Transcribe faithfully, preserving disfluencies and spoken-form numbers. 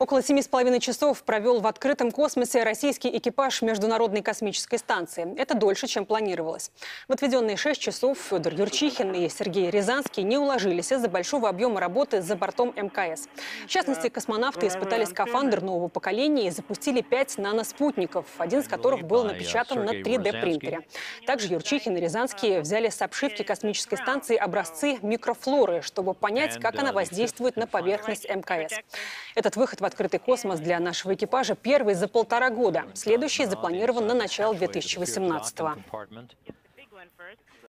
Около семи с половиной часов провел в открытом космосе российский экипаж Международной космической станции. Это дольше, чем планировалось. В отведенные шесть часов Федор Юрчихин и Сергей Рязанский не уложились из-за большого объема работы за бортом эм ка эс. В частности, космонавты испытали скафандр нового поколения и запустили пять наноспутников, один из которых был напечатан на три дэ принтере. Также Юрчихин и Рязанский взяли с обшивки космической станции образцы микрофлоры, чтобы понять, как она воздействует на поверхность эм ка эс. Этот выход в открытый космос для нашего экипажа первый за полтора года. Следующий запланирован на начало две тысячи восемнадцатого.